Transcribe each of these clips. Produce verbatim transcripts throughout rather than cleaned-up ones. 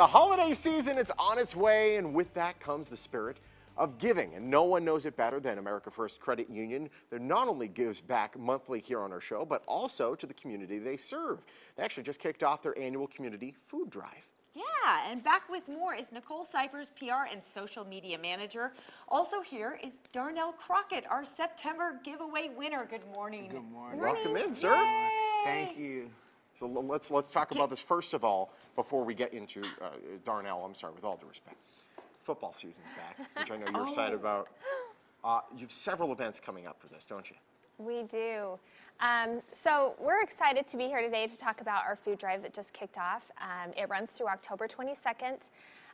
The holiday season, it's on its way, and with that comes the spirit of giving, and no one knows it better than America First Credit Union, that not only gives back monthly here on our show, but also to the community they serve. They actually just kicked off their annual community food drive. Yeah, and back with more is Nicole Cypers, P R and social media manager. Also here is Darnell Crockett, our September giveaway winner. Good morning. Good morning. morning. Welcome in, sir. Yay. Thank you. So let's let's talk about this first of all before we get into uh, Darnell. I'm sorry, with all due respect, football season's back, which I know you're oh. excited about. Uh, you have several events coming up for this, don't you? We do. Um, so we're excited to be here today to talk about our food drive that just kicked off. Um, it runs through October twenty-second.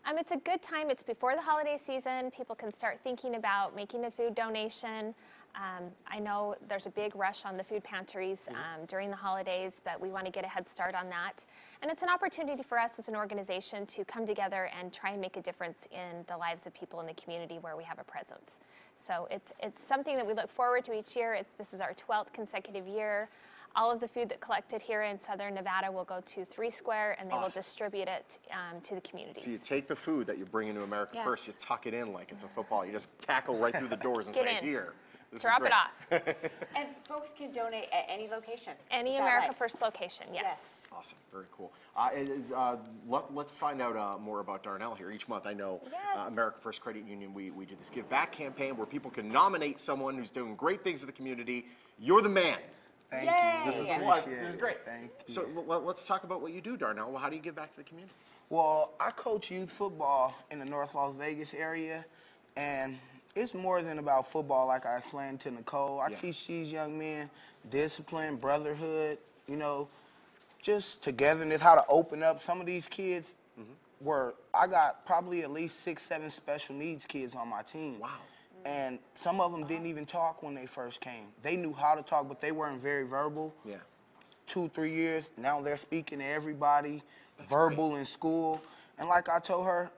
Um, it's a good time. It's before the holiday season. People can start thinking about making a food donation. Um, I know there's a big rush on the food pantries um, during the holidays, but we want to get a head start on that. And it's an opportunity for us as an organization to come together and try and make a difference in the lives of people in the community where we have a presence. So it's, it's something that we look forward to each year. It's, this is our twelfth consecutive year. All of the food that collected here in Southern Nevada will go to Three Square, and they awesome. will distribute it um, to the community. So you take the food that you bring into America yes. First, you tuck it in like it's a football. You just tackle right through the doors and get say, in. Here. This Drop it off. And folks can donate at any location. Any America right? First location, yes. yes. Awesome, very cool. Uh, is, uh, let, let's find out uh, more about Darnell here. Each month, I know yes. uh, America First Credit Union, we, we do this Give Back campaign where people can nominate someone who's doing great things in the community. You're the man. Thank Yay. you. This is, yeah. this is great. Thank you. So l let's talk about what you do, Darnell. Well, how do you give back to the community? Well, I coach youth football in the North Las Vegas area, and it's more than about football, like I explained to Nicole. I yeah. teach these young men discipline, brotherhood, you know, just togetherness, how to open up. Some of these kids mm-hmm. were, I got probably at least six, seven special needs kids on my team. Wow. Mm-hmm. And some of them wow. didn't even talk when they first came. They knew how to talk, but they weren't very verbal. Yeah. Two, three years, now they're speaking to everybody, That's verbal great. in school. And like I told her,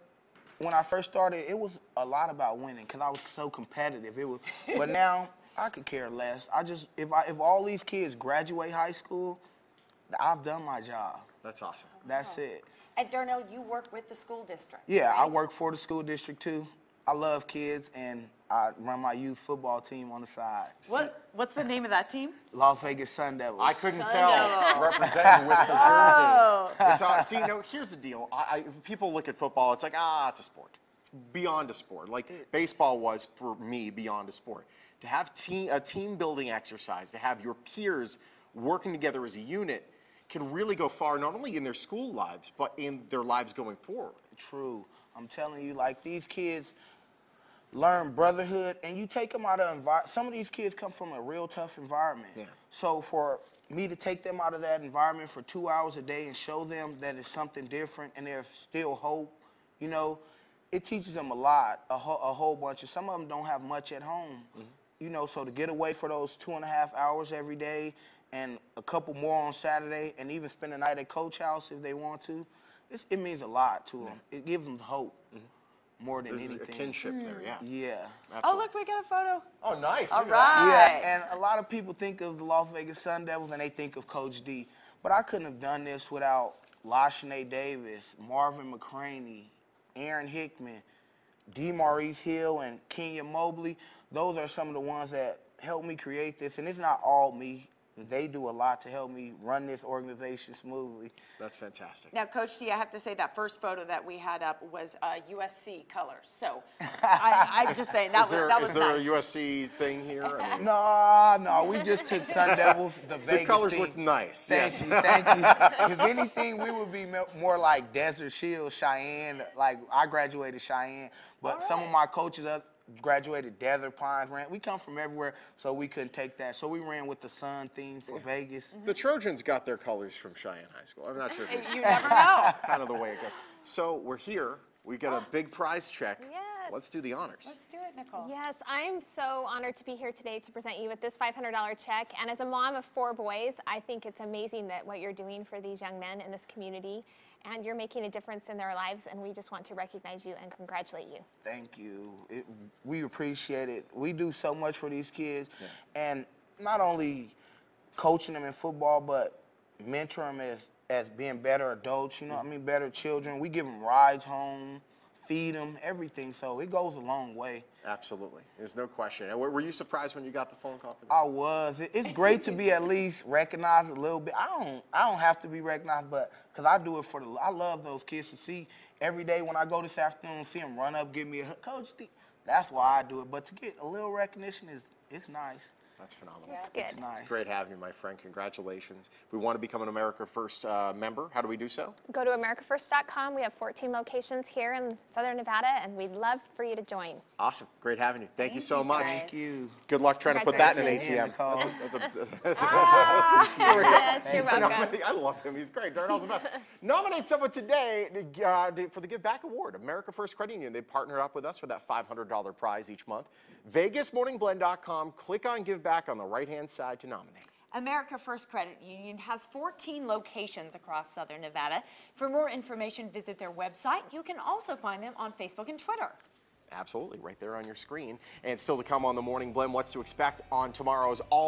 when I first started, it was a lot about winning because I was so competitive. It was, but now I could care less. I just if I if all these kids graduate high school, I've done my job. That's awesome. That's okay. it. At Darnell, you work with the school district. Yeah, right? I work for the school district too. I love kids, and I run my youth football team on the side. What What's the name of that team? Las Vegas Sun Devils. I couldn't Sun tell. Devils. Representing with the oh. jersey. It's, uh, see, no, here's the deal. I, I, people look at football. It's like, ah, it's a sport. It's beyond a sport. Like baseball was for me beyond a sport. To have team a team building exercise, to have your peers working together as a unit, can really go far, not only in their school lives, but in their lives going forward. True. I'm telling you, like these kids learn brotherhood, and you take them out of environment. Some of these kids come from a real tough environment. Yeah. So for me to take them out of that environment for two hours a day and show them that it's something different and there's still hope, you know, it teaches them a lot, a, ho a whole bunch. Of, some of them don't have much at home, mm-hmm. you know, so to get away for those two and a half hours every day and a couple more on Saturday and even spend a night at Coach House if they want to, it's, it means a lot to them. Yeah. It gives them hope. Mm-hmm. More than There's anything. A kinship mm. there, yeah. Yeah. Absolutely. Oh, look, we got a photo. Oh, nice. All right. Yeah, and a lot of people think of the Las Vegas Sun Devils and they think of Coach D. But I couldn't have done this without LaShenay Davis, Marvin McCraney, Aaron Hickman, D. Maurice Hill, and Kenya Mobley. Those are some of the ones that helped me create this. And it's not all me. They do a lot to help me run this organization smoothly. That's fantastic. Now, Coach D, I have to say that first photo that we had up was uh, U S C colors. So I, I'm just saying that was that was nice. Is there a U S C thing here? I mean, no, no, we just took Sun Devils, the Vegas. The colors look nice. Thank you, thank you. If anything, we would be more like Desert Shield, Cheyenne. Like I graduated Cheyenne, but some of my coaches up. graduated Desert Pines, ran. We come from everywhere, so we couldn't take that. So we ran with the sun theme for Vegas. Mm-hmm. The Trojans got their colors from Cheyenne High School. I'm not sure. If you never know. Kind of the way it goes. So we're here. We got a big prize check. Yes. Let's do the honors. Let's do it, Nicole. Yes, I'm so honored to be here today to present you with this five hundred dollar check. And as a mom of four boys, I think it's amazing that what you're doing for these young men in this community. And you're making a difference in their lives, and we just want to recognize you and congratulate you. Thank you. It, we appreciate it. We do so much for these kids, yeah. and not only coaching them in football, but mentor them as as being better adults, you know what I mean, better children. We give them rides home, feed them, everything. So it goes a long way. Absolutely. There's no question. And were you surprised when you got the phone call? For that? I was. It's great to be at least recognized a little bit. I don't I don't have to be recognized, but because I do it for the, I love those kids to see every day when I go this afternoon, see them run up, give me a coach. That's why I do it. But to get a little recognition is, it's nice. That's phenomenal. That's good. It's, nice. It's great having you, my friend. Congratulations. We want to become an America First uh, member. How do we do so? Go to America First dot com. We have fourteen locations here in Southern Nevada, and we'd love for you to join. Awesome. Great having you. Thank, Thank you so you much. Guys. Thank you. Good luck trying to put that in an A T M. That's a, that's a, that's a, ah, that's a yes, you're welcome. I love him. He's great. Darnell's about nominate someone today to, uh, for the Give Back Award. America First Credit Union. They partnered up with us for that five hundred dollar prize each month. Vegas Morning Blend dot com. Click on Give Back. Back on the right-hand side to nominate. America First Credit Union has fourteen locations across Southern Nevada. For more information, visit their website. You can also find them on Facebook and Twitter. Absolutely, right there on your screen. And still to come on the Morning Blend, what's to expect on tomorrow's all